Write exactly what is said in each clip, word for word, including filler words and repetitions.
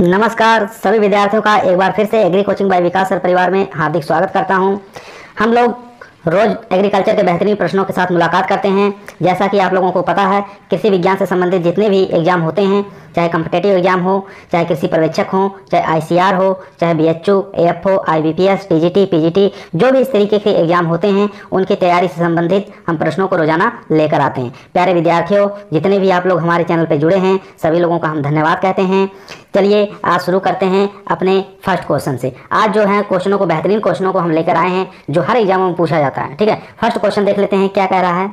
नमस्कार सभी विद्यार्थियों का एक बार फिर से agri coaching by Vikas sir परिवार में हार्दिक स्वागत करता हूं। हम लोग रोज एग्रीकल्चर के बेहतरीन प्रश्नों के साथ मुलाकात करते हैं। जैसा कि आप लोगों को पता है, कृषि विज्ञान से संबंधित जितने भी एग्जाम होते हैं, चाहे कॉम्पिटेटिव एग्जाम हो, चाहे कृषि पर्यवेक्षक हो, चाहे आईसीआर हो, चाहे BHU, AFO, IBPS, TGT, PGT, जो भी इस तरीके के एग्जाम होते हैं, उनकी तैयारी से संबंधित हम प्रश्नों को रोजाना लेकर आते हैं। प्यारे विद्यार्थियों, जितने भी आप लोग हमारे चैनल पर जुड़े हैं, सभी लोगों का हम धन्यवाद कहते हैं। चलिए आज शुरू करते हैं अपने फर्स्ट क्वेश्चन से। आज जो है क्वेश्चनों को, बेहतरीन क्वेश्चनों को हम लेकर आए हैं जो हर एग्जाम में पूछा जाता है। ठीक है, फर्स्ट क्वेश्चन देख लेते हैं क्या कह रहा है।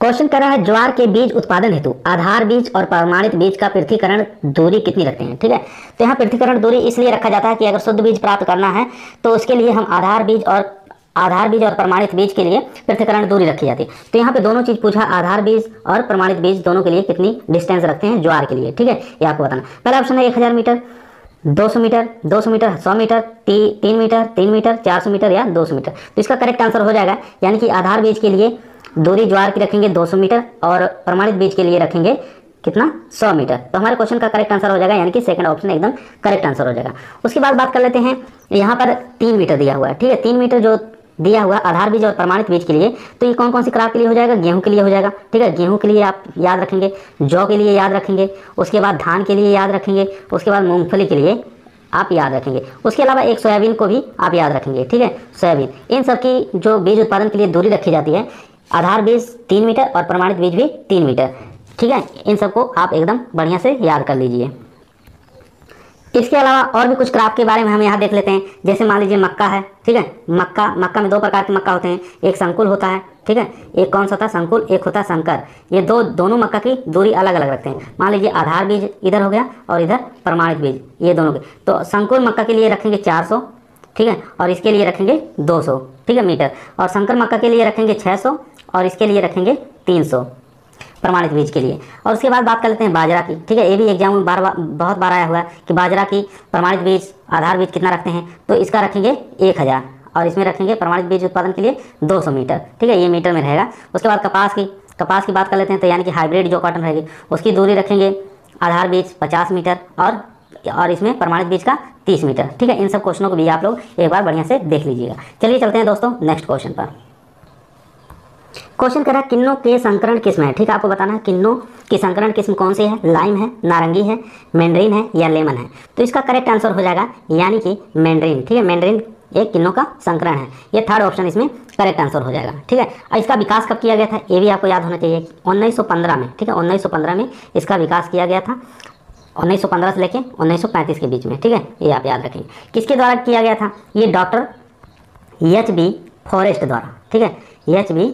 क्वेश्चन कह रहा है ज्वार के बीज उत्पादन हेतु आधार बीज और प्रमाणित बीज का पृथक्करण दूरी कितनी रखते हैं। ठीक है, तो यहाँ पृथक्करण दूरी इसलिए रखा जाता है कि अगर शुद्ध बीज प्राप्त करना है तो उसके लिए हम आधार बीज और आधार बीज और प्रमाणित बीज के लिए पृथक्करण दूरी रखी जाती है। तो यहाँ पे दोनों चीज पूछा, आधार बीज और प्रमाणित बीज दोनों के लिए कितनी डिस्टेंस रखते हैं ज्वार के लिए। ठीक है, ये आपको बताना। पहला ऑप्शन है एक हजार मीटर, दो सौ मीटर, दो सौ मीटर, सौ मीटर, ती, तीन मीटर, तीन मीटर, चार सौ मीटर या दो सौ मीटर। तो इसका करेक्ट आंसर हो जाएगा, यानी कि आधार बीज के लिए दूरी ज्वार की रखेंगे दो सौ मीटर और प्रमाणित बीज के लिए रखेंगे कितना, सौ मीटर। तो हमारे क्वेश्चन का करेक्ट आंसर हो जाएगा, यानी कि सेकंड ऑप्शन एकदम करेक्ट आंसर हो जाएगा। उसके बाद बात कर लेते हैं, यहाँ पर तीन मीटर दिया हुआ है। ठीक है, तीन मीटर जो दिया हुआ आधार बीज और प्रमाणित बीज के लिए, तो ये कौन कौन सी क्रॉप के लिए हो जाएगा, गेहूं के लिए हो जाएगा। ठीक है, गेहूं के लिए आप याद रखेंगे, जौ के लिए याद रखेंगे, उसके बाद धान के लिए याद रखेंगे, उसके बाद मूंगफली के लिए आप याद रखेंगे, उसके अलावा एक सोयाबीन को भी आप याद रखेंगे। ठीक है, सोयाबीन, इन सब की जो बीज उत्पादन के लिए दूरी रखी जाती है, आधार बीज तीन मीटर और प्रमाणित बीज भी तीन मीटर। ठीक है, इन सबको आप एकदम बढ़िया से याद कर लीजिए। इसके अलावा और भी कुछ क्रॉप के बारे में हम यहाँ देख लेते हैं। जैसे मान लीजिए मक्का है। ठीक है, मक्का मक्का में दो प्रकार के मक्का होते हैं, एक संकुल होता है। ठीक है, एक कौन सा होता है संकुल, एक होता है संकर। ये दो दोनों मक्का की दूरी अलग अलग रखते हैं। मान लीजिए आधार बीज इधर हो गया और इधर प्रमाणित बीज, ये दोनों के। तो संकुल मक्का के लिए रखेंगे चार सौ, ठीक है, और इसके लिए रखेंगे दो सौ, ठीक है, मीटर। और संकर मक्का के लिए रखेंगे छः सौ और इसके लिए रखेंगे तीन सौ प्रमाणित बीज के लिए। और उसके बाद बात कर लेते हैं बाजरा की। ठीक है, ये भी एग्जाम में बार बार बहुत बार आया हुआ है कि बाजरा की प्रमाणित बीज आधार बीज कितना रखते हैं। तो इसका रखेंगे एक हज़ार और इसमें रखेंगे प्रमाणित बीज उत्पादन के लिए दो सौ मीटर। ठीक है, ये मीटर में रहेगा। उसके बाद कपास की कपास की बात कर लेते हैं, तो यानी कि हाइब्रिड जो कॉटन रहेगी उसकी दूरी रखेंगे आधार बीज पचास मीटर और और इसमें प्रमाणित बीज का तीस मीटर। ठीक है, इन सब क्वेश्चनों को भी आप लोग एक बार बढ़िया से देख लीजिएगा। चलिए चलते हैं दोस्तों नेक्स्ट क्वेश्चन पर। क्वेश्चन कह रहा है किन्नों के संकरण किस्म है। ठीक है, आपको बताना है किन्नों की संकरण किस्म कौन सी है, लाइम है, नारंगी है, मैंड्रीन है या लेमन है। तो इसका करेक्ट आंसर हो जाएगा, यानी कि मैंड्रीन। ठीक है, मैंड्रीन एक किन्नों का संकरण है। ये थर्ड ऑप्शन इसमें करेक्ट आंसर हो जाएगा। ठीक है, और इसका विकास कब किया गया था, ये भी आपको याद होना चाहिए, उन्नीस सौ पंद्रह में। ठीक है, उन्नीस सौ पंद्रह में इसका विकास किया गया था, उन्नीस सौ पंद्रह से लेकर उन्नीस सौ पैंतीस के बीच में। ठीक है, ये आप याद रखेंगे। किसके द्वारा किया गया था, ये डॉक्टर एच बी फॉरेस्ट द्वारा। ठीक है, एच बी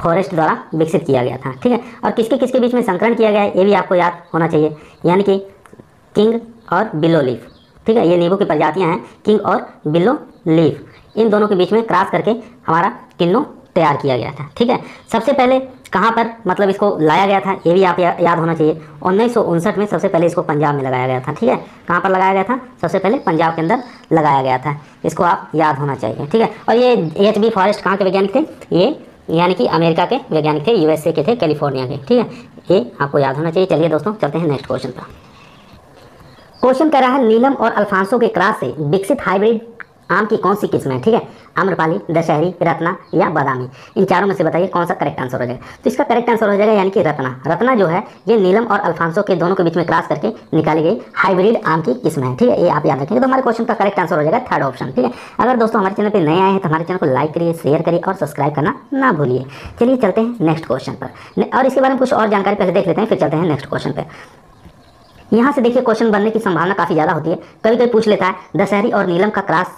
फॉरेस्ट द्वारा विकसित किया गया था। ठीक है, और किसके किसके बीच में संकरण किया गया है, ये भी आपको याद होना चाहिए, यानी कि किंग और बिलो लीफ। ठीक है, ये नींबू की प्रजातियां हैं, किंग और बिलो लीफ, इन दोनों के बीच में क्रॉस करके हमारा किन्नो तैयार किया गया था। ठीक है, सबसे पहले कहाँ पर मतलब इसको लाया गया था, ये भी आप या, याद होना चाहिए। उन्नीस सौ उनसठ में सबसे पहले इसको पंजाब में लगाया गया था। ठीक है, कहाँ पर लगाया गया था, सबसे पहले पंजाब के अंदर लगाया गया था, इसको आप याद होना चाहिए। ठीक है, और ये एच बी फॉरेस्ट कहाँ के वैज्ञानिक थे, ये यानी कि अमेरिका के वैज्ञानिक थे, यूएसए के थे, कैलिफोर्निया के। ठीक है, ये आपको याद होना चाहिए। चलिए दोस्तों चलते हैं नेक्स्ट क्वेश्चन पर। क्वेश्चन कह रहा है नीलम और अल्फांसो के क्रॉस से विकसित हाइब्रिड आम की कौन सी किस्म है। ठीक है, आम्रपाली, दशहरी, रत्ना या बादामी, इन चारों में से बताइए कौन सा करेक्ट आंसर हो जाएगा। तो इसका करेक्ट आंसर हो जाएगा, यानी कि रत्ना। रत्ना जो है ये नीलम और अल्फांसो के दोनों के बीच में क्रॉस करके निकाली गई हाइब्रिड आम की किस्म है। ठीक है, ये आप याद रखेंगे। तो हमारे क्वेश्चन का करेक्ट आंसर हो जाएगा थर्ड ऑप्शन। ठीक है, अगर दोस्तों हमारे चैनल पर नए आए हैं तो हमारे चैनल को लाइक करिए, शेयर करिए और सब्सक्राइब करना ना भूलिए। चलिए चलते हैं नेक्स्ट क्वेश्चन पर, और इसके बारे में कुछ और जानकारी पहले देख लेते हैं, फिर चलते हैं नेक्स्ट क्वेश्चन पर। यहाँ से देखिए क्वेश्चन बनने की संभावना काफ़ी ज़्यादा होती है। कभी कभी पूछ लेता है दशहरी और नीलम का क्रॉस।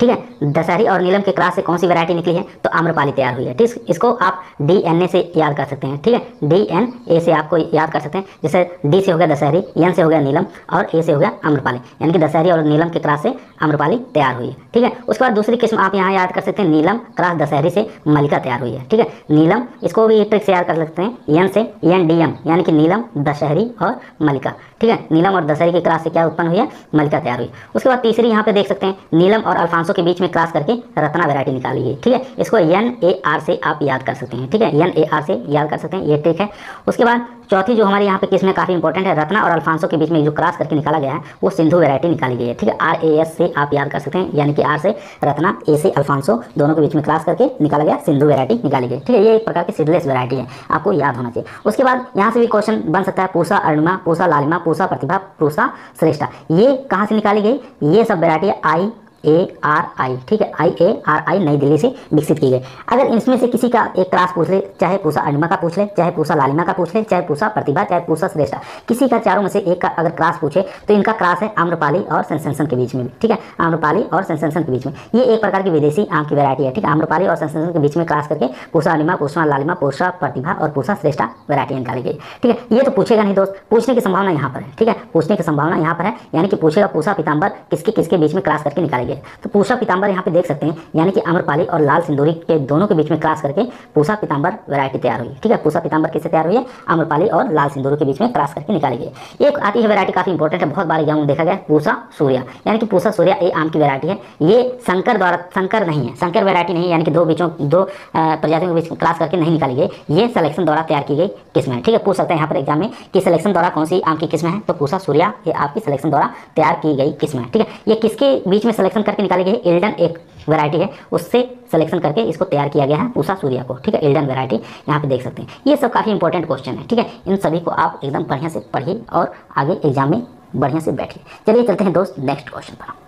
ठीक है, दशहरी और नीलम के क्रॉस से कौन सी वैरायटी निकली है, तो आम्रपाली तैयार हुई है। ठीक, इसको आप डीएनए से याद कर सकते हैं। ठीक है, डीएनए से आपको याद कर सकते हैं, जैसे डी से हो गया दशहरी, एन से हो गया नीलम और ए से हो गया आम्रपाली, यानी कि दशहरी और नीलम के क्रॉस से आम्रपाली तैयार हुई है। ठीक है, उसके बाद दूसरी किस्म आप यहाँ याद कर सकते हैं, नीलम क्रॉस दशहरी से मलिका तैयार हुई है। ठीक है, नीलम, इसको भी ट्रिक से याद कर सकते हैं, एन से एन डी एम, यानी कि नीलम दशहरी और मलिका। ठीक है, नीलम और दशहरी के क्रॉस से क्या उत्पन्न हुई है, मलिका तैयार हुई। उसके बाद तीसरी यहाँ पे देख सकते हैं नीलम और अल्फांसो पाँच सौ के बीच में क्रॉस करके रत्ना वैरायटी निकाली है। ठीक है, इसको एन ए आर से आप याद कर सकते हैं। ठीक है, एन ए आर से याद कर सकते हैं, ये ट्रिक है। उसके बाद चौथी जो हमारे यहाँ पे किस्में काफ़ी इंपॉर्टेंट है, रत्ना और अल्फांसो के बीच में जो क्रॉस करके निकाला गया है वो सिंधु वैरायटी निकाली गई है। ठीक है, आर ए एस से आप याद कर सकते हैं, यानी कि आर से रत्ना, ए से अल्फांसो, दोनों के बीच में क्रॉस करके निकाला गया सिंधु वैरायटी निकाली गई। ठीक है, ये एक प्रकार की सीडलेस वैरायटी है, आपको याद होना चाहिए। उसके बाद यहाँ से भी क्वेश्चन बन सकता है, पूसा अरुणिमा, पूसा लालिमा, पूसा प्रतिभा, पूसा श्रेष्ठा, ये कहाँ से निकाली गई? ये सब वैरायटी आई ए आर आई। ठीक है, आई ए आर आई नई दिल्ली से विकसित की गई। अगर इसमें से किसी का एक क्लास पूछ ले, चाहे पूसा अरुणिमा का पूछ ले, चाहे पूसा लालिमा का पूछ ले, चाहे पूसा प्रतिभा, चाहे पूसा श्रेष्ठा, किसी का चारों में से एक का अगर क्लास पूछे तो इनका क्लास है आम्रपाली और सेंसेशन के बीच में। ठीक है, आम्रपाली और सेंसेशन के बीच में, ये एक प्रकार की विदेशी आम की वैरायटी है। ठीक है, आम्रपाली और सेंसेशन के बीच में क्लास करके पूसा अरुणिमा, पूसा लालिमा, पूसा प्रतिभा और पूसा श्रेष्ठा वैरायटी निकाली गई। ठीक है, ये तो पूछेगा नहीं दोस्त, पूछने की संभावना यहाँ पर है। ठीक है, पूछने की संभावना यहाँ पर है, यानी कि पूछेगा पूसा पीताम्बर किसके किसके बीच में क्लास करके निकालेगी। तो पूसा पीताम्बर यहाँ पे देख सकते हैं, यानी कि आम्रपाली और लाल सिंदूरी के दोनों के बीच में क्रॉस करके पूसा पीताम्बर वैरायटी तैयार हुई। ठीक है, पूसा पीताम्बर किससे तैयार हुई है? आम्रपाली और लाल सिंदूरी के बीच में क्रॉस करके निकाली गई। एक आती है वैरायटी काफी इंपॉर्टेंट है, बहुत बार एग्जाम में देखा गया, पूसा सूर्या, यानी कि पूसा सूर्या ये आम की वैरायटी है। ये शंकर द्वारा शंकर नहीं है, शंकर वैरायटी नहीं, यानी कि दो बीचों दो प्रजातियों के बीच क्रॉस करके नहीं निकाली गई, ये सिलेक्शन द्वारा तैयार की गई किस्म है। ठीक है, पूछ सकते हैं यहाँ पर एग्जाम में कि सिलेक्शन द्वारा कौन सी आम की किस्म है, तो पूसा सूर्या ये आपकी सिलेक्शन द्वारा तैयार की गई किस्म है। ठीक है, ये किसके बीच में सिलेक्शन करके निकाली गई? एल्डन एक वैरायटी है, उससे सिलेक्शन करके इसको तैयार किया गया है पूसा सूर्या को। ठीक है, एल्डन वैरायटी यहाँ पे देख सकते हैं। ये सब काफ़ी इंपॉर्टेंट क्वेश्चन है। ठीक है, इन सभी को आप एकदम बढ़िया से पढ़िए और आगे एग्जाम में बढ़िया से बैठिए। चलिए चलते हैं दोस्त नेक्स्ट क्वेश्चन पर।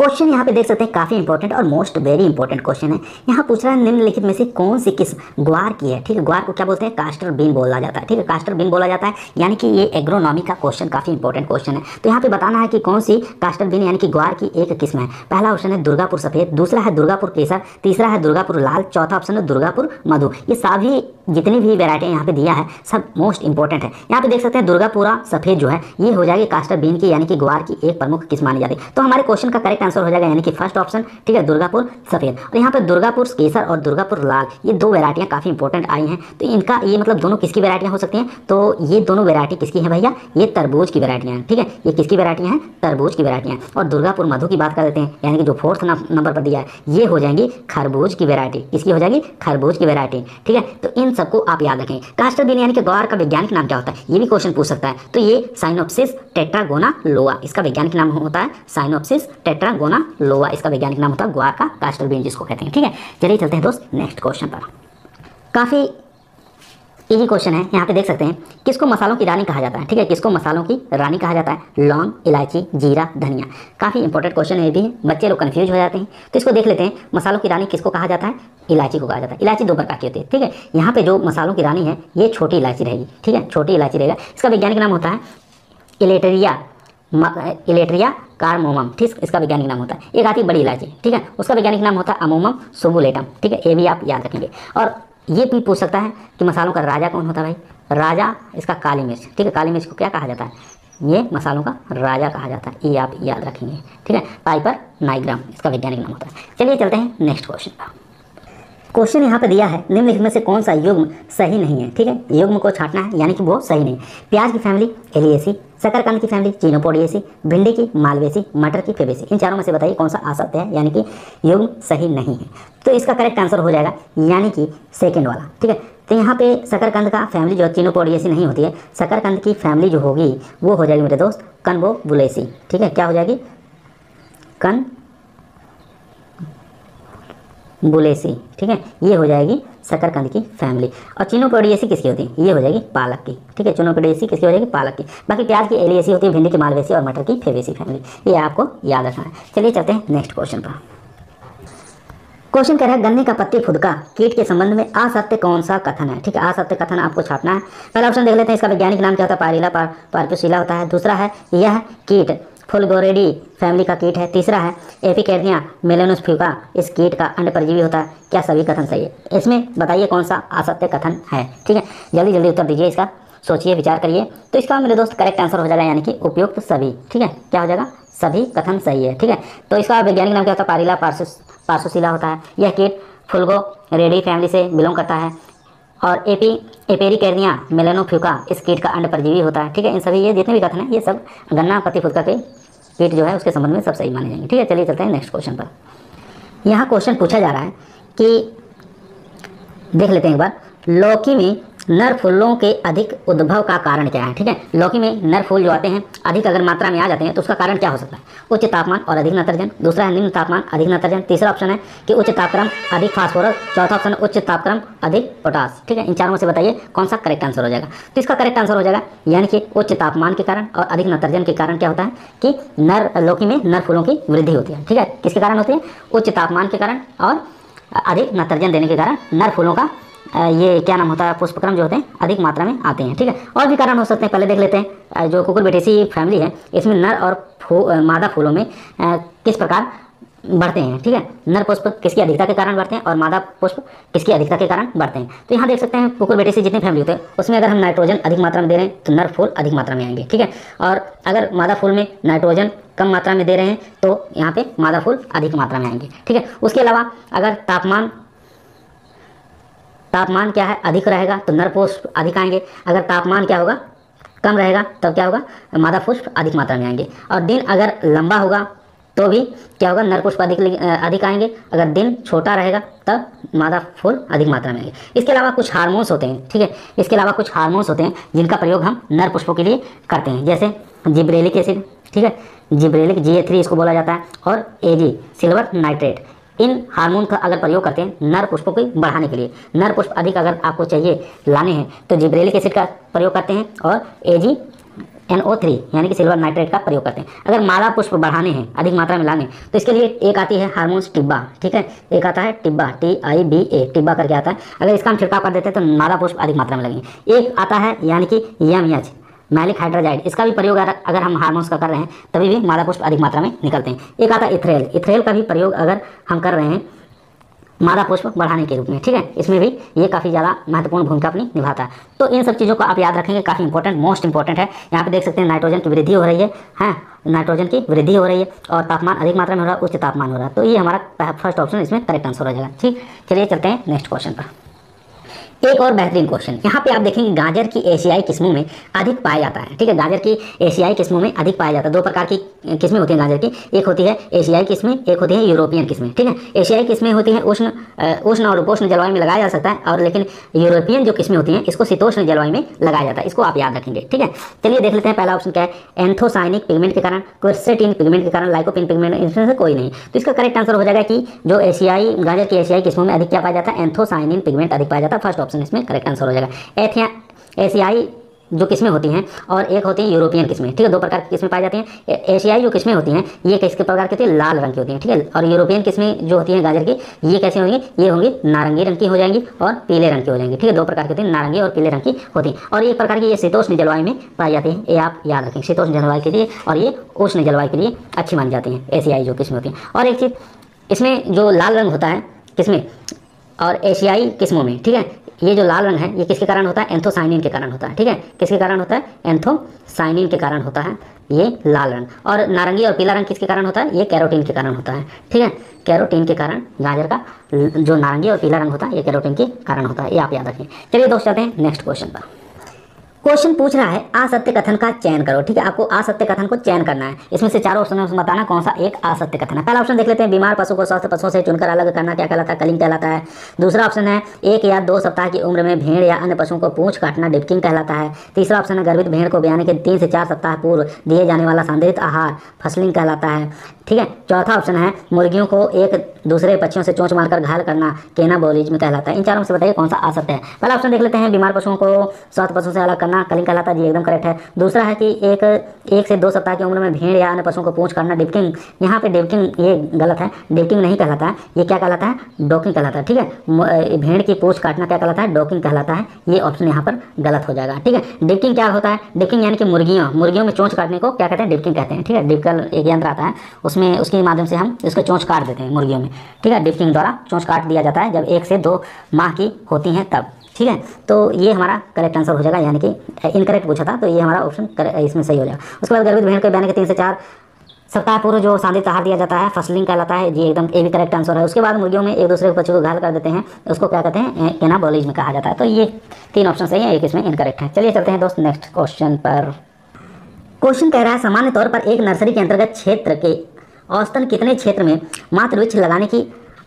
क्वेश्चन यहाँ पे देख सकते हैं काफ़ी इंपॉर्टेंट और मोस्ट वेरी इंपॉर्टेंट क्वेश्चन है। यहाँ पूछ रहा है निम्नलिखित में से कौन सी किस्म ग्वार की है? ठीक है, ग्वार को क्या बोलते हैं? कास्टर बीन बोला जाता है। ठीक है, कास्टर बीन बोला जाता है, यानी कि ये एग्रोनॉमी का क्वेश्चन, काफ़ी इंपॉर्टेंट क्वेश्चन है। तो यहाँ पे बताना है कि कौन सी कास्टर बीन यानी कि ग्वार की एक किस्म है। पहला ऑप्शन है दुर्गापुर सफेद, दूसरा है दुर्गापुर केसर, तीसरा है दुर्गापुर लाल, चौथा ऑप्शन है दुर्गापुर मधु। ये सभी जितनी भी वैरायटियाँ यहाँ पे दिया है सब मोस्ट इंपॉर्टेंट है। यहाँ पे देख सकते हैं दुर्गापुरा सफेद जो है ये हो जाएगी कास्टर बीन की यानी कि ग्वार की एक प्रमुख किस्म मानी जाती है। तो हमारे क्वेश्चन का करेक्ट आंसर हो जाएगा यानी कि फर्स्ट ऑप्शन। ठीक है, दुर्गापुर सफेद। और यहाँ पर दुर्गापुर केसर और दुर्गापुर लाल ये दो वैरायटियाँ काफ़ी इंपॉर्टेंट आई हैं। तो इनका ये मतलब दोनों किसकी वैरायटियाँ हो सकती हैं? तो ये दोनों वैरायटी किसकी है भैया? ये तरबूज की वैरायटियाँ हैं। ठीक है, ये किसकी वैरायटियाँ हैं? तरबूज की वैरायटियाँ हैं। और दुर्गापुर मधु की बात कर लेते हैं, यानी कि जो फोर्थ नंबर पर दिया है ये हो जाएंगी खरबूज की वैरायटी। किसकी हो जाएगी? खरबूज की वैरायटी। ठीक है, तो इन सबको आप याद रखें। कास्टर बीन यानी कि ग्वार का वैज्ञानिक नाम क्या होता है? ये भी क्वेश्चन पूछ सकता है। तो ये साइनोप्सिस टेट्रागोना लोआ, इसका वैज्ञानिक नाम होता है साइनोप्सिस टेट्रागोना लोआ, इसका वैज्ञानिक नाम होता है ग्वार का कास्टर बीन जिसको कहते हैं। ठीक है, चलिए चलते हैं दोस्त नेक्स्ट क्वेश्चन पर। काफ़ी इजी क्वेश्चन है, यहाँ पे देख सकते हैं किसको मसालों की रानी कहा जाता है। ठीक है, किसको मसालों की रानी कहा जाता है? लौंग, इलायची, जीरा, धनिया। काफ़ी इंपॉर्टेंट क्वेश्चन है ये भी, बच्चे लोग कन्फ्यूज हो जाते हैं। तो इसको देख लेते हैं, मसालों की रानी किसको कहा जाता है? इलायची को कहा जाता है। इलायची दो प्रकार की होती है। ठीक है, यहाँ पे जो मसालों की रानी है ये छोटी इलायची रहेगी। ठीक है, छोटी इलायची रहेगा, इसका वैज्ञानिक नाम होता है इलेटरिया इलेट्रिया कार्मोमम। ठीक, इसका वैज्ञानिक नाम होता है। एक आती है बड़ी इलायची, ठीक है, उसका वैज्ञानिक नाम होता है अमोमम सोबुलेटम। ठीक है, ये भी आप याद रखेंगे। और ये भी पूछ सकता है कि मसालों का राजा कौन होता है भाई? राजा इसका काली मिर्च। ठीक है, काली मिर्च को क्या कहा जाता है? ये मसालों का राजा कहा जाता है, ये आप याद रखेंगे। ठीक है, पाइपर नाइग्राम इसका वैज्ञानिक नाम होता है। चलिए चलते हैं नेक्स्ट क्वेश्चन पर। क्वेश्चन यहाँ पे दिया है निम्नलिखित में से कौन सा युग्म सही नहीं है? ठीक है, युग्म को छांटना है यानी कि वो सही नहीं। प्याज की फैमिली एलिएसी, शकरकंद की फैमिली चीनोपोडिएसी, भिंडी की मालवेसी, मटर की फेबेसी, इन चारों में से बताइए कौन सा असत्य है यानी कि युग्म सही नहीं है। तो इसका करेक्ट आंसर हो जाएगा यानी कि सेकेंड वाला। ठीक है, तो यहाँ पे शकरकंद का फैमिली जो है चीनोपोडिएसी नहीं होती है, शकरकंद की फैमिली जो होगी वो हो जाएगी मेरे दोस्त कन्वोबुलेसी। ठीक है, क्या हो जाएगी? कन बुलेसी। ठीक है, ये हो जाएगी शकरकंद की फैमिली। और चीनोपोडिएसी किसकी होती है? ये हो जाएगी पालक की। ठीक है, चीनोपोडिएसी किसकी हो जाएगी? पालक की। बाकी प्याज की एलिएसी होती है, भिंडी की मालवेसी और मटर की फेबेसी फैमिली, ये आपको याद रखना है। चलिए चलते हैं नेक्स्ट क्वेश्चन पर। क्वेश्चन कह रहा है गन्ने का पत्ती फुदका कीट के संबंध में असत्य कौन सा कथन है? ठीक है, असत्य कथन आपको छापना है। पहला ऑप्शन देख लेते हैं, इसका वैज्ञानिक नाम क्या होता है? पारिला पारप्यूसिला होता है। दूसरा है यह कीट फुलगोरेडी फैमिली का कीट है। तीसरा है एपिकैर्निया मेलेनोस्फ्यूका इस कीट का अंड परजीवी होता है। क्या सभी कथन सही है? इसमें बताइए कौन सा असत्य कथन है। ठीक है, जल्दी जल्दी उत्तर दीजिए, इसका सोचिए विचार करिए। तो इसका मेरे दोस्त करेक्ट आंसर हो जाएगा यानी कि उपयुक्त सभी। ठीक है, क्या हो जाएगा? सभी कथन सही है। ठीक है, तो इसका वैज्ञानिक नाम क्या होता है? पारिला पार्सुसिला होता है। यह कीट फुलगोरेडी फैमिली से बिलोंग करता है और एपी एपेरिकैर्निया मेलेनोफ्यूका इस कीट का अंड परजीवी होता है। ठीक है, इन सभी ये जितने भी कथन हैं ये सब गन्ना पत्ती फुदका के कीट जो है उसके संबंध में सब सही माने जाएंगे। ठीक है, चलिए चलते हैं नेक्स्ट क्वेश्चन पर। यहाँ क्वेश्चन पूछा जा रहा है कि देख लेते हैं एक बार, लौकी में नर फूलों के अधिक उद्भव का कारण क्या है। ठीक है, लौकी में नर फूल जो आते हैं अधिक अगर मात्रा में आ जाते हैं तो उसका कारण क्या हो सकता है। उच्च तापमान और अधिक नाइट्रोजन, दूसरा है निम्न तापमान अधिक नाइट्रोजन, तीसरा ऑप्शन है कि उच्च तापक्रम अधिक फास्फोरस, चौथा ऑप्शन है उच्च तापक्रम अधिक पोटास। ठीक है, इन चारों में से बताइए कौन सा करेक्ट आंसर हो जाएगा। तो इसका करेक्ट आंसर हो जाएगा यानी कि उच्च तापमान के कारण और अधिक नाइट्रोजन के कारण क्या होता है कि नर लौकी में नर फूलों की वृद्धि होती है। ठीक है, किसके कारण होती है, उच्च तापमान के कारण और अधिक नाइट्रोजन देने के कारण नर फूलों का ये क्या नाम होता है, पुष्पक्रम जो होते हैं अधिक मात्रा में आते हैं। ठीक है, और भी कारण हो सकते हैं। पहले देख लेते हैं जो कुकुरबिटेसी फैमिली है इसमें नर और फू, मादा फूलों में किस प्रकार बढ़ते हैं। ठीक है, नर पुष्प किसकी अधिकता के कारण बढ़ते हैं और मादा पुष्प किसकी अधिकता के कारण बढ़ते हैं। तो यहाँ देख सकते हैं कुकुरबिटेसी जितनी फैमिली होते हैं उसमें अगर हम नाइट्रोजन अधिक मात्रा में दे रहे हैं तो नर फूल अधिक मात्रा में आएंगे। ठीक है, और अगर मादा फूल में नाइट्रोजन कम मात्रा में दे रहे हैं तो यहाँ पे मादा फूल अधिक मात्रा में आएंगे। ठीक है, उसके अलावा अगर तापमान तापमान क्या है अधिक रहेगा तो नर पुष्प अधिक आएंगे, अगर तापमान क्या होगा कम रहेगा तब क्या होगा, मादा पुष्प अधिक मात्रा में आएंगे। और दिन अगर लंबा होगा तो भी क्या होगा, नर पुष्प अधिक अधिक आएंगे, अगर दिन छोटा रहेगा तब मादा फूल अधिक मात्रा में आएंगे। इसके अलावा कुछ हार्मोन्स होते हैं, ठीक है, इसके अलावा कुछ हार्मोन्स होते हैं जिनका प्रयोग हम नर पुष्पों के लिए करते हैं, जैसे जिबरेलिक एसिड, ठीक है, जिबरेलिक जी ए थ्री इसको बोला जाता है, और ए जी सिल्वर नाइट्रेट। इन हार्मोन का अगर प्रयोग करते हैं नर पुष्पों को बढ़ाने के लिए, नर पुष्प अधिक अगर आपको चाहिए लाने हैं तो जिबरेलिक एसिड का प्रयोग करते हैं और एजी एनओ थ्री यानी कि सिल्वर नाइट्रेट का प्रयोग करते हैं। अगर मादा पुष्प बढ़ाने हैं अधिक मात्रा में लाने तो इसके लिए एक आती है हार्मोन्स टिब्बा, ठीक है, एक आता है टिब्बा टी आई बी ए टिब्बा करके आता है, अगर इसका हम छिड़काव कर देते हैं तो मादा पुष्प अधिक मात्रा में लगेंगे। एक आता है यानी कि एम एच मैलिक हाइड्रोजाइड, इसका भी प्रयोग अगर हम हार्मोन्स का कर रहे हैं तभी भी मादा पुष्प अधिक मात्रा में निकलते हैं। एक आता है इथ्रेल, इथ्रेल का भी प्रयोग अगर हम कर रहे हैं मादा पुष्प बढ़ाने के रूप में, ठीक है, इसमें भी ये काफ़ी ज़्यादा महत्वपूर्ण भूमिका अपनी निभाता है। तो इन सब चीज़ों को आप याद रखेंगे, काफ़ी इंपॉर्टेंट मोस्ट इंपॉर्टेंट है। यहाँ पे देख सकते हैं नाइट्रोजन की वृद्धि हो रही है, हाँ नाइट्रोजन की वृद्धि हो रही है और तापमान अधिक मात्रा में हो रहा है, उच्च तापमान हो रहा है, तो ये हमारा फर्स्ट ऑप्शन इसमें करेक्ट आंसर हो जाएगा। ठीक, चलिए चलते हैं नेक्स्ट क्वेश्चन पर। एक और बेहतरीन क्वेश्चन, यहाँ पे आप देखेंगे गाजर की एशियाई किस्मों में अधिक पाया जाता है। ठीक है, गाजर की एशियाई किस्मों में अधिक पाया जाता है। दो प्रकार की किस्में होती हैं गाजर की, एक होती है एशियाई किस्में, एक होती है यूरोपियन किस्में। ठीक है, एशियाई किस्में होती हैं उष्ण उष्ण और उपोष्ण जलवायु में लगाया जा सकता है, और लेकिन यूरोपियन जो किस्में होती हैं इसको शीतोष्ण जलवायु में लगाया जाता है, इसको आप याद रखेंगे। ठीक है, चलिए देख लेते हैं पहला ऑप्शन क्या है, एंथोसाइनिक पिगमेंट के कारण, क्वेरसेटिन पिगमेंट के कारण, लाइकोपिन पिगमेंट, इनमें से कोई नहीं। तो इसका करेक्ट आंसर हो जाएगा कि जो एशियाई गाजर की एशियाई किस्मों में अधिक क्या पाया जाता है, एंथोसाइनिन पिगमेंट अधिक पाया जाता है। फर्स्ट ऑप्शन इसमें करेक्ट आंसर हो जाएगा। एथिया एशियाई जो किस्में होती हैं और एक होती है यूरोपियन किस्में। ठीक है, दो प्रकार की किस्में पाई जाती हैं। एशियाई जो किस्में होती हैं ये किसके प्रकार की होती है, लाल रंग की होती हैं। ठीक है, और यूरोपियन किस्में जो होती हैं गाजर की ये कैसी होंगी, ये होंगी नारंगी रंग की हो जाएंगी और पीले रंग की हो जाएंगी। ठीक है, दो प्रकार की होती हैं, नारंगी और पीले रंग की होती हैं, और एक प्रकार की ये शीतोष्ण जलवायु में पाई जाती है। ये आप याद रखें, शीतोष्ण जलवायु के लिए और ये उष्ण जलवायु के लिए अच्छी मानी जाती हैं एशियाई जो किस्में होती हैं। और एक चीज़ इसमें जो लाल रंग होता है किस्में और एशियाई किस्मों में, ठीक है, ये जो लाल रंग है ये किसके कारण होता है, एंथोसाइनिन के कारण होता है। ठीक है, किसके कारण होता है, एंथोसाइनिन के कारण होता है ये लाल रंग, और नारंगी और पीला रंग किसके कारण होता है, ये कैरोटीन के कारण होता है। ठीक है, कैरोटीन के कारण गाजर का जो नारंगी और पीला रंग होता है ये कैरोटीन के कारण होता है, ये आप याद रखें। चलिए दोस्त चलते हैं नेक्स्ट क्वेश्चन पर। क्वेश्चन पूछ रहा है असत्य कथन का चयन करो। ठीक है, आपको असत्य कथन को चयन करना है, इसमें से चारों ऑप्शन में बताना कौन सा एक असत्य कथन है। पहला ऑप्शन देख लेते हैं, बीमार पशु को स्वस्थ पशुओं से चुनकर अलग करना क्या कहलाता है, कलिंग कहलाता है। दूसरा ऑप्शन है एक या दो सप्ताह की उम्र में भेड़ या अन्य पशुओं को पूंछ काटना डेबकिंग कहलाता है। तीसरा ऑप्शन है गर्भित भेड़ को ब्याने के तीन से चार सप्ताह पूर्व दिए जाने वाला संतुलित आहार फसलिंग कहलाता है। ठीक है, चौथा ऑप्शन है मुर्गियों को एक दूसरे पक्षियों से चोंच मारकर घायल करना केनाबोलिज्म में कहलाता है। इन चारों में से बताइए कौन सा असत्य है। पहला ऑप्शन देख लेते हैं, बीमार पशुओं को स्वस्थ पशुओं से अलग करना कलिंग कहलाता है, जी एकदम करेक्ट है। दूसरा है कि एक एक से दो सप्ताह की उम्र में भेड़ या अन्य पशुओं को पूंछ काटना डेबकिंग, यहाँ पे डेबकिंग ये गलत है, डेबकिंग नहीं कहलाता है, ये क्या कहलाता है, डॉकिंग कहलाता है। ठीक है, भेड़ की पूंछ काटना क्या कहलाता है, डॉकिंग कहलाता है, ये ऑप्शन यहाँ पर गलत हो जाएगा। ठीक है, डेबकिंग क्या होता है, डेबकिंग यानी कि मुर्गियों मुर्गियों में चोंच काटने को क्या कहते हैं, डेबकिंग कहते हैं। ठीक है, डेबकल एक यंत्र आता है उसमें उसके माध्यम से हम इसको चोंच काट देते हैं मुर्गियों में। ठीक है, डेबकिंग द्वारा चोंच काट दिया जाता है जब एक से दो माह की होती हैं तब। ठीक है, तो ये हमारा करेक्ट आंसर हो जाएगा, यानी कि इनकरेक्ट पूछा था तो ये हमारा ऑप्शन इसमें सही हो जाएगा। उसके बाद गर्भित भेड़ के ब्याने के तीन से चार सप्ताह पूर्व जो सांदित आहार दिया जाता है फसलिंग कहलाता है, जी एकदम ये भी करेक्ट आंसर है। उसके बाद मुर्गियों में एक दूसरे के बच्चों को घायल कर देते हैं उसको क्या कहते हैं, केनाबोलिज्म में कहा जाता है। तो ये तीन ऑप्शन सही है, एक इसमें इनकरेक्ट है। चलिए चलते हैं दोस्त नेक्स्ट क्वेश्चन पर। क्वेश्चन कह रहा है सामान्य तौर पर एक नर्सरी के अंतर्गत क्षेत्र के औसतन कितने क्षेत्र में मात्र वृक्ष लगाने की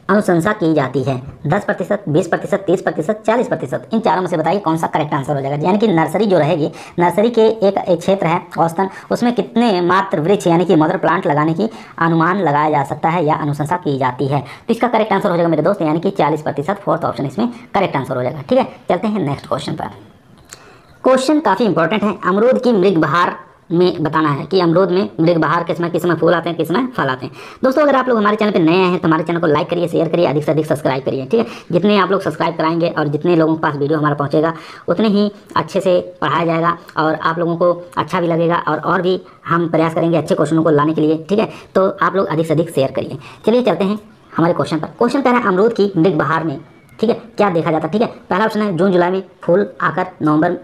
अनुशंसा की जाती है? दस प्रतिशत, बीस प्रतिशत, तीस प्रतिशत, चालीस प्रतिशत। इन चारों में से बताइए कौन सा करेक्ट आंसर हो जाएगा। यानी कि नर्सरी जो रहेगी, नर्सरी के एक एक क्षेत्र है औसतन, उसमें कितने मात्र वृक्ष यानी कि मदर प्लांट लगाने की अनुमान लगाया जा सकता है या अनुशंसा की जाती है। तो इसका करेक्ट आंसर हो जाएगा मेरे दोस्त, यानी कि चालीस प्रतिशत फोर्थ ऑप्शन इसमें करेक्ट आंसर हो जाएगा। ठीक है, चलते हैं नेक्स्ट क्वेश्चन पर। क्वेश्चन काफ़ी इंपॉर्टेंट है। अमरूद की मृगबहार में बताना है कि अमरूद में मृग बहार किस में किस में फूल आते हैं, किस में फल आते हैं। दोस्तों अगर आप लोग हमारे चैनल पे नए हैं तो हमारे चैनल को लाइक करिए, शेयर करिए, अधिक से अधिक सब्सक्राइब करिए। ठीक है, जितने आप लोग सब्सक्राइब कराएंगे और जितने लोगों के पास वीडियो हमारा पहुंचेगा उतने ही अच्छे से पढ़ाया जाएगा और आप लोगों को अच्छा भी लगेगा और, और भी हम प्रयास करेंगे अच्छे क्वेश्चनों को लाने के लिए। ठीक है, तो आप लोग अधिक से अधिक शेयर करिए। चलिए चलते हैं हमारे क्वेश्चन पर। क्वेश्चन कह रहे हैं अमरूद की मृग बहार में, ठीक है, क्या देखा जाता है। ठीक है, पहला ऑप्शन है जून जुलाई में फूल आकर नवंबर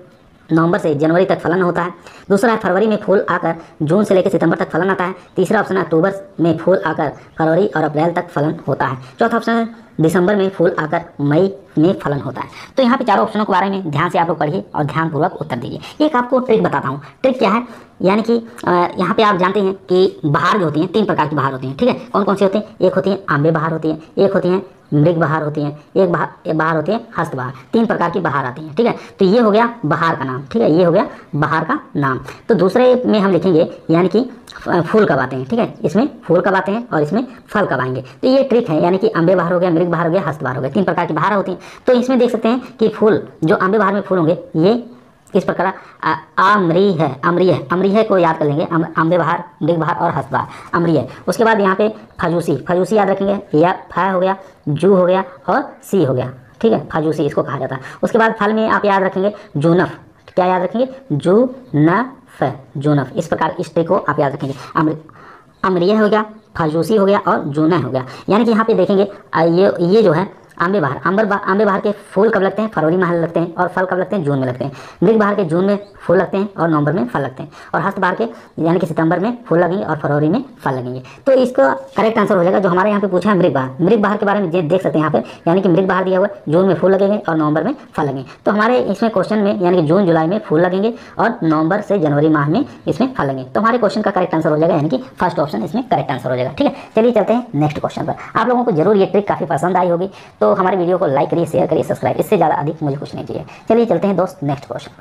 नवंबर से जनवरी तक फलन होता है। दूसरा है फरवरी में फूल आकर जून से लेकर सितंबर तक फलन आता है। तीसरा ऑप्शन है अक्टूबर में फूल आकर फरवरी और अप्रैल तक फलन होता है। चौथा ऑप्शन है दिसंबर में फूल आकर मई में फलन होता है। तो यहाँ पे चारों ऑप्शनों के बारे में ध्यान से आप लोग पढ़िए और ध्यानपूर्वक उत्तर दीजिए। एक आपको ट्रिक बताता हूँ, ट्रिक क्या है, यानी कि यहाँ पे आप जानते हैं कि बहार जो होती हैं तीन प्रकार की बहार होती हैं। ठीक है, कौन कौन सी होती हैं? एक होती है आंबे बहार होती है, एक होती है मृग बहार होती है, एक बहार बहार होती है हस्त बहार। तीन प्रकार की बहार आती हैं। ठीक है, तो ये हो गया बहार का नाम। ठीक है, ये हो गया बहार का नाम। तो दूसरे में हम लिखेंगे यानी कि फूल कब आते हैं। ठीक है, इसमें फूल कब आते हैं और इसमें फल कब आएंगे। तो ये ट्रिक है, यानी कि आंबे बहार हो गया, मृग बहार हो गया, हस्त बहार हो गया, तीन प्रकार की बहार होती हैं। तो इसमें देख सकते हैं कि फूल जो आंबे बहार में फूल होंगे ये इस प्रकार आम्री है, अम्री है, अम्री है को याद कर लेंगे, आंबे बहार, मृग बहार और हस्त बहार, अम्री है। उसके बाद यहाँ पे फजूसी, फजूसी याद रखेंगे, या फ हो गया, जू हो गया और सी हो गया। ठीक है, फजूसी इसको कहा जाता है। उसके बाद फल में आप याद रखेंगे जूनफ, क्या याद रखेंगे? जूनफ, जूनफ। इस प्रकार इस ट्रिक को आप याद रखेंगे, अम्रिय हो गया, फजूसी हो गया और जूना हो गया। यानी कि यहाँ पे देखेंगे ये ये जो है आंबे बहार, आंबर आंबे बहार के फूल कब लगते हैं? फरवरी में लगते हैं और फल कब लगते हैं? जून में लगते हैं। मृग बहार के जून में फूल लगते हैं और नवंबर में फल लगते हैं और हस्त बहार के यानी कि सितंबर में फूल लगेंगे और फरवरी में फल लगेंगे। तो इसका करेक्ट आंसर हो जाएगा जो हमारे यहाँ पे पूछा है मृग बहार। मृग बहार के बारे में देख सकते हैं यहाँ पर, यानी कि मृग बहार दिया हुआ है, जून में फूल लगेंगे और नवंबर में फल लगेंगे। तो हमारे इसमें क्वेश्चन में यानी कि जून जुलाई में फूल लगेंगे और नवंबर से जनवरी माह में इसमें फल लगेंगे। तो हमारे क्वेश्चन का करेक्ट आंसर हो जाएगा, यानी कि फर्स्ट ऑप्शन इसमें करेक्ट आंसर हो जाएगा। ठीक है, चलिए चलते हैं नेक्स्ट क्वेश्चन पर। आप लोगों को जरूर ये ट्रिक काफ़ी पसंद आई होगी, तो तो हमारे वीडियो को लाइक करिए, शेयर करिए, सब्सक्राइब, इससे ज़्यादा अधिक मुझे कुछ नहीं चाहिए। चलिए चलते हैं दोस्त नेक्स्ट क्वेश्चन।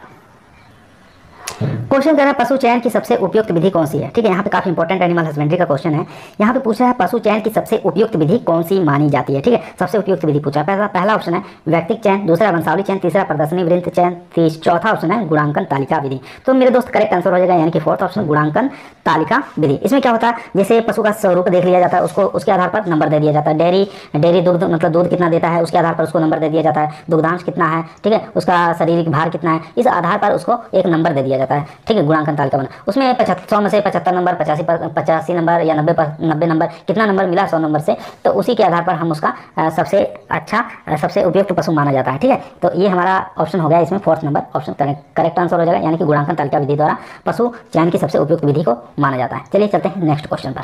क्वेश्चन कह रहा है पशु चयन की सबसे उपयुक्त विधि कौन सी है। ठीक है, यहाँ पे काफी इंपॉर्टेंट एनिमल हस्बेंड्री का क्वेश्चन है। यहाँ पे पूछा है पशु चयन की सबसे उपयुक्त विधि कौन सी मानी जाती है। ठीक है, सबसे उपयुक्त विधि पूछा है। पहला ऑप्शन है व्यक्तिक चयन, दूसरा वंशावली चयन, तीसरा प्रदर्शनी वृत्त चयन, चौथा ऑप्शन है गुणांकन तालिका विधि। तो मेरे दोस्त करेक्ट आंसर हो जाएगा यानी कि फोर्थ ऑप्शन गुणांकन तालिका विधि। इसमें क्या होता है, जैसे पशु का स्वरूप देख लिया जाता है, उसको उसके आधार पर नंबर दे दिया जाता है। डेयरी डेयरी दूध मतलब दूध कितना देता है उसके आधार पर उसको नंबर दे दिया जाता है। दुग्धांश कितना है, ठीक है, उसका शारीरिक भार कितना है, इस आधार पर उसको एक नंबर दे दिया जाता है। ठीक है, गुणांकन तालिका बना, उसमें सौ में से पचहत्तर नंबर, पचासी पचासी नंबर या नब्बे नब्बे नंबर, कितना नंबर मिला सौ नंबर से, तो उसी के आधार पर हम उसका सबसे अच्छा सबसे उपयुक्त पशु माना जाता है। ठीक है, तो ये हमारा ऑप्शन हो गया, इसमें fourth number option correct answer हो जाएगा, यानी कि गुणांकन तालिका विधि द्वारा पशु चयन की सबसे उपयुक्त विधि को माना जाता है। चलिए चलते हैं नेक्स्ट क्वेश्चन पर।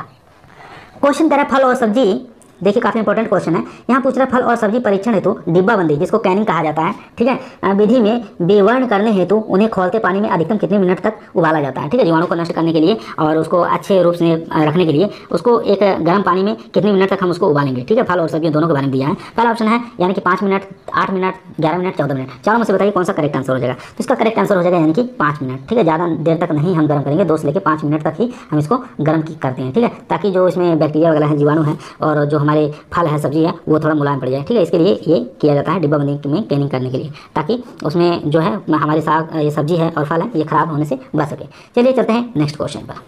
क्वेश्चन कह रहा है फल और सब्जी, देखिए काफी इंपॉर्टेंट क्वेश्चन है। यहाँ पूछ रहा है फल और सब्जी परीक्षण हेतु डिब्बाबंदी जिसको कैनिंग कहा जाता है, ठीक है, विधि में विवरण करने हेतु उन्हें खौलते पानी में अधिकतम कितने मिनट तक उबाला जाता है। ठीक है, जीवाणु को नष्ट करने के लिए और उसको अच्छे रूप से रखने के लिए उसको एक गर्म पानी में कितने मिनट तक हम उसको उबालेंगे। ठीक है, फल और सब्जी दोनों के बारे में दिया है। पहला ऑप्शन है यानी कि पाँच मिनट, आठ मिनट, ग्यारह मिनट, चौदह मिनट। चारों में से बताइए कौन सा करेक्ट आंसर हो जाएगा। तो इसका करेक्ट आंसर हो जाएगा यानी कि पाँच मिनट। ठीक है, ज़्यादा देर तक नहीं हम गर्म करेंगे, दो से लेकर पाँच मिनट तक ही हम इसको गर्म करते हैं। ठीक है, ताकि जो इसमें बैक्टीरिया वगैरह है, जीवाणु है और जो हमारे फल है सब्जी है वो थोड़ा मुलायम पड़ जाए। ठीक है, इसके लिए ये किया जाता है डिब्बाबंदी में कैनिंग करने के लिए, ताकि उसमें जो है हमारे साग ये सब्जी है और फल है ये खराब होने से बच सके। चलिए चलते हैं नेक्स्ट क्वेश्चन पर।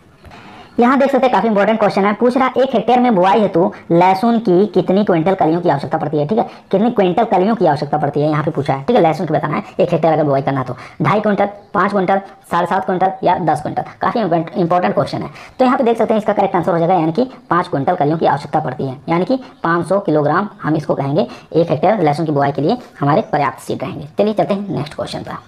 यहाँ देख सकते हैं काफी इंपॉर्टेंट क्वेश्चन है। पूछ रहा है एक हेक्टेयर में बुआई हेतु लहसुन की कितनी क्विंटल कलियों की आवश्यकता पड़ती है। ठीक है, कितनी क्विंटल कलियों की आवश्यकता पड़ती है यहाँ पे पूछा है। ठीक है, लहसुन की बताना है, एक हेक्टेयर अगर बुआई करना तो ढाई क्विंटल, पाँच क्विंटल, साढ़े सात क्विंटल या दस क्विंटल। काफी इंपॉर्टेंट क्वेश्चन है। तो यहाँ पे देख सकते हैं इसका करेक्ट आंसर हो जाएगा यानी कि पाँच क्विंटल कलियों की आवश्यकता पड़ती है, यानी कि पाँच सौ किलोग्राम हम इसको कहेंगे एक हेक्टेयर लहसुन की बुआई के लिए हमारे पर्याप्त सीट रहेंगे। चलिए चलते हैं नेक्स्ट क्वेश्चन पर।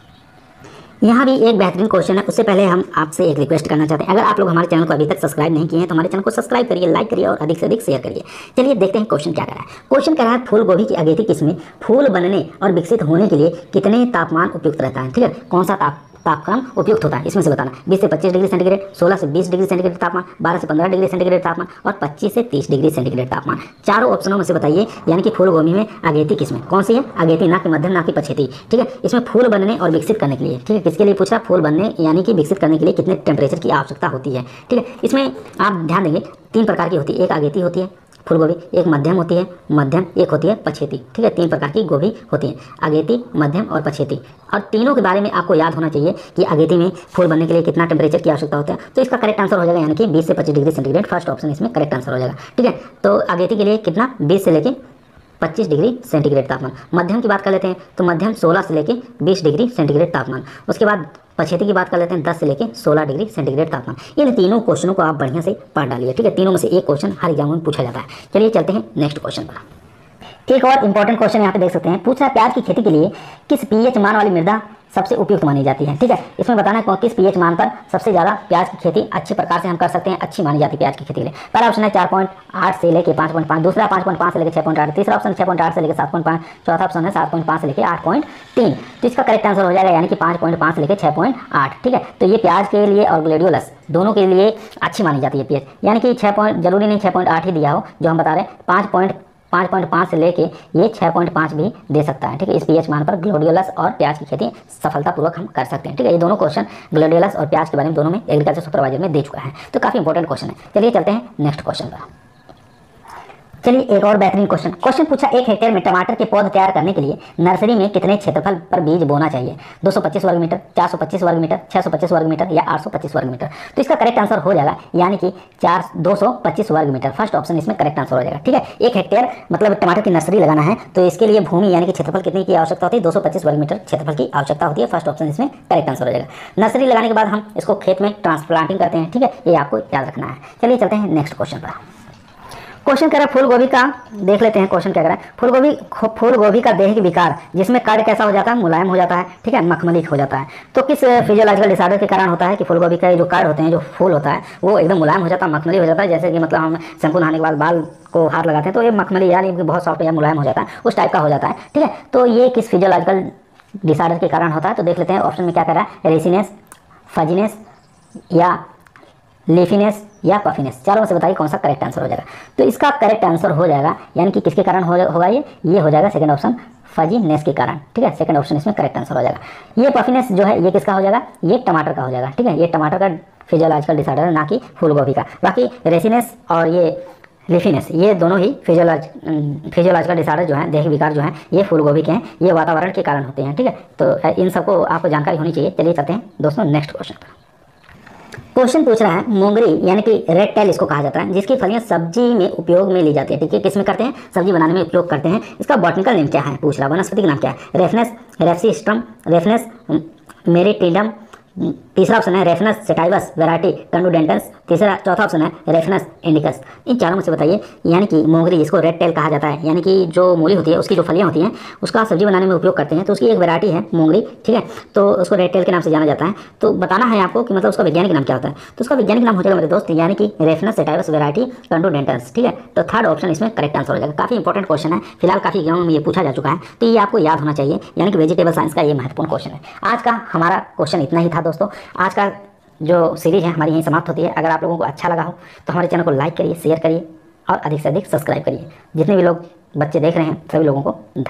यहाँ भी एक बेहतरीन क्वेश्चन है। उससे पहले हम आपसे एक रिक्वेस्ट करना चाहते हैं, अगर आप लोग हमारे चैनल को अभी तक सब्सक्राइब नहीं किए हैं तो हमारे चैनल को सब्सक्राइब करिए, लाइक करिए और अधिक से अधिक शेयर करिए। चलिए देखते हैं क्वेश्चन क्या कह रहा है। क्वेश्चन कह रहा है फूल गोभी की अगेती किस्में फूल बनने और विकसित होने के लिए कितने तापमान उपयुक्त रहता है। ठीक है, कौन सा ताप तापमान उपयुक्त होता है। इसमें से बताना बीस से पच्चीस डिग्री सेंटीग्रेड, सोलह से बीस डिग्री सेंटीग्रेड तापमान, बारह से पंद्रह डिग्री सेंटीग्रेड तापमान और पच्चीस से तीस डिग्री सेंटीग्रेड तापमान। चारों ऑप्शनों में से बताइए यानी कि फूलगोभी में अगेती किस्में कौन सी है? अगेती, ना कि मध्यम, ना कि पछेती। ठीक है, इसमें फूल बनने और विकसित करने के लिए, ठीक है, किसके लिए पूछा? फूल बनने यानी कि विकसित करने के लिए कितने टेम्परेचर की आवश्यकता होती है। ठीक है, इसमें आप ध्यान देंगे तीन प्रकार की होती है, एक अगेती होती है फूलगोभी, एक मध्यम होती है, मध्यम एक होती है पछेती। ठीक है, तीन प्रकार की गोभी होती है, अगेती, मध्यम और पछेती। और तीनों के बारे में आपको याद होना चाहिए कि अगेती में फूल बनने के लिए कितना टेम्परेचर की आवश्यकता होता है। तो इसका करेक्ट आंसर हो जाएगा यानी कि बीस से पच्चीस डिग्री सेंटीग्रेड, फर्स्ट ऑप्शन इसमें करेक्ट आंसर हो जाएगा। ठीक है, तो अगेती के लिए कितना? बीस से लेके पच्चीस डिग्री सेंटीग्रेड तापमान। मध्यम की बात कर लेते हैं तो मध्यम सोलह से लेके बीस डिग्री सेंटीग्रेड तापमान। उसके बाद पछेती की बात कर लेते हैं दस से लेके सोलह डिग्री सेंटीग्रेड तापमान। इन तीनों क्वेश्चनों को आप बढ़िया से पढ़ डालिए। ठीक है, तीनों में से एक क्वेश्चन हर एग्जाम में पूछा जाता है। चलिए चलते हैं नेक्स्ट क्वेश्चन पर। एक और इंपॉर्टेंट क्वेश्चन यहाँ पे देख सकते हैं, पूछा प्याज की खेती के लिए किस पीएच मान वाली मृदा सबसे उपयुक्त मानी जाती है। ठीक है, इसमें बताना है किस पीएच मान पर सबसे ज़्यादा प्याज की खेती अच्छे प्रकार से हम कर सकते हैं, अच्छी मानी जाती है प्याज की खेती के लिए। पहला ऑप्शन है चार पॉइंट आठ से लेकर पाँच पॉइंट पाँच, दूसरा पाँच पॉइंट पाँच से लेकर छः पॉइंट आठ, तीसरा ऑप्शन छः पॉइंट आठ से लेकर सात पॉइंट पाँच, चौथा ऑप्शन है सात पॉइंट पाँच से लेकर आठ पॉइंट तीन। तो इसका करेक्ट आंसर हो जाएगा यानी कि पाँच पॉइंट पाँच से लेकर छः पॉइंट आठ। ठीक है, तो ये प्याज के लिए और ग्लेडियोलस दोनों के लिए अच्छी मानी जाती है पीएच, यानी कि छः पॉइंट जरूरी नहीं छः पॉइंट आठ ही दिया हो जो हम बता रहे हैं, पाँच पॉइंट पाँच पॉइंट पाँच से लेके ये छः पॉइंट पाँच भी दे सकता है। ठीक है, इस पीएच मान पर ग्लोडियोलस और प्याज की खेती सफलतापूर्वक हम कर सकते हैं। ठीक है, ये दोनों क्वेश्चन ग्लोडियोलस और प्याज के बारे में दोनों में एग्रीकल्चर सुपरवाइजर में दे चुका है, तो काफ़ी इंपॉर्टेंट क्वेश्चन है। चलिए चलते हैं नेक्स्ट क्वेश्चन पर। चलिए एक और बेहतरीन क्वेश्चन क्वेश्चन पूछा, एक हेक्टेयर में टमाटर के पौध तैयार करने के लिए नर्सरी में कितने क्षेत्रफल पर बीज बोना चाहिए? दो सौ पच्चीस वर्ग मीटर, चार सौ पच्चीस वर्ग मीटर, छह सौ पच्चीस वर्ग मीटर या आठ सौ पच्चीस वर्ग मीटर। तो इसका करेक्ट आंसर हो जाएगा यानी कि चार दो सौ पच्चीस वर्ग मीटर, फर्स्ट ऑप्शन इसमें करेक्ट आंसर हो जाएगा। ठीक है, एक हेक्टेयर मतलब टमाटर की नर्सरी लगाना है तो इसके लिए भूमि यानी कि क्षेत्रफल कितने की आवश्यकता होती है? दो सौ पच्चीस वर्ग मीटर क्षेत्रफल की आवश्यकता होती है, फर्स्ट ऑप्शन इसमें करेक्ट आंसर हो जाएगा। नर्सरी लगाने के बाद हम इसको खेत में ट्रांसप्लांटिंग करते हैं। ठीक है, ये आपको याद रखना है। चलिए चलते हैं नेक्स्ट क्वेश्चन पर। क्वेश्चन कह रहा है फूलगोभी का, देख लेते हैं क्वेश्चन क्या कह रहा है। फूलगोभी फूलगोभी का दैहिक विकार जिसमें कड़ कैसा हो जाता है? मुलायम हो जाता है। ठीक है, मखमलिक हो जाता है। तो किस फिजियोलॉजिकल डिसऑर्डर के कारण होता है कि फूलगोभी का जो कड़ होते हैं, जो फूल होता है, वो एकदम मुलायम हो जाता है, मखमली हो जाता है, जैसे कि मतलब हम शैम्पू नहाने के बाद बाल को हार लगाते हैं तो ये मखमली यानी बहुत सॉफ्ट या मुलायम हो जाता है, उस टाइप का हो जाता है। ठीक है, तो ये किस फिजियोलॉजिकल डिसऑर्डर के कारण होता है? तो देख लेते हैं ऑप्शन में क्या कह रहा है, रेसिनेस, फजीनेस या लेफिनेस या पफिनेस। चारों में से बताइए कौन सा करेक्ट आंसर हो जाएगा। तो इसका करेक्ट आंसर हो जाएगा यानी कि किसके कारण हो होगा ये ये हो जाएगा सेकंड ऑप्शन, फजीनेस के कारण। ठीक है, सेकंड ऑप्शन इसमें करेक्ट आंसर हो जाएगा। ये पफिनेस जो है ये किसका हो जाएगा? ये टमाटर का हो जाएगा। ठीक है, ये टमाटर का फिजियोलॉजिकल डिसऑर्डर है, ना कि फूलगोभी का। बाकी रेसिनेस और ये लेफिनेस ये दोनों ही फिजियोलॉज फिजियोलॉजिकल डिसऑर्डर जो है, दैहिक विकार जो है, ये फूलगोभी के हैं, ये वातावरण के कारण होते हैं। ठीक है, तो इन सबको आपको जानकारी होनी चाहिए। चलिए चलते हैं दोस्तों नेक्स्ट क्वेश्चन पर। क्वेश्चन पूछ रहा है, मोंगरी यानी कि रेड टेल इसको कहा जाता है, जिसकी फलियां सब्जी में उपयोग में ली जाती है। ठीक है, किस में करते हैं? सब्जी बनाने में उपयोग करते हैं। इसका बॉटनिकल नेम क्या है पूछ रहा है, वनस्पति का नाम क्या है? रेफनेस, रेफसिस्ट्रम, रेफनेस मेरिटिडम, तीसरा ऑप्शन है रेफनस सेटाइवस वैरायटी कंडुडेंटस, तीसरा चौथा ऑप्शन है रेफनस इंडिकस। इन चारों में से बताइए यानी कि मोंगरी जिसको रेड टेल कहा जाता है, यानी कि जो मूली होती है उसकी जो फलियां होती हैं उसका सब्जी बनाने में उपयोग करते हैं, तो उसकी एक वैरायटी है मोंगरी। ठीक है, तो उसको रेड टेल के नाम से जाना जाता है। तो बताना है आपको कि मतलब उसका वैज्ञानिक नाम क्या होता है, तो उसका वैज्ञानिक नाम हो जाएगा मेरे दोस्त यानी कि रेफनस सेटाइवस वैरायटी कंडुडेंटस। ठीक है, तो थर्ड ऑप्शन इसमें करेक्ट आंसर हो जाएगा। काफ़ी इंपॉर्टेंट क्वेश्चन है, फिलहाल काफ़ी एग्जाम में ये पूछा जा चुका है, तो ये आपको याद होना चाहिए यानी कि वेजिटेबल साइंस का ये महत्वपूर्ण क्वेश्चन है। आज का हमारा क्वेश्चन इतना ही था दोस्तों। आज का जो सीरीज है हमारी यहीं समाप्त होती है। अगर आप लोगों को अच्छा लगा हो तो हमारे चैनल को लाइक करिए, शेयर करिए और अधिक से अधिक सब्सक्राइब करिए। जितने भी लोग बच्चे देख रहे हैं सभी लोगों को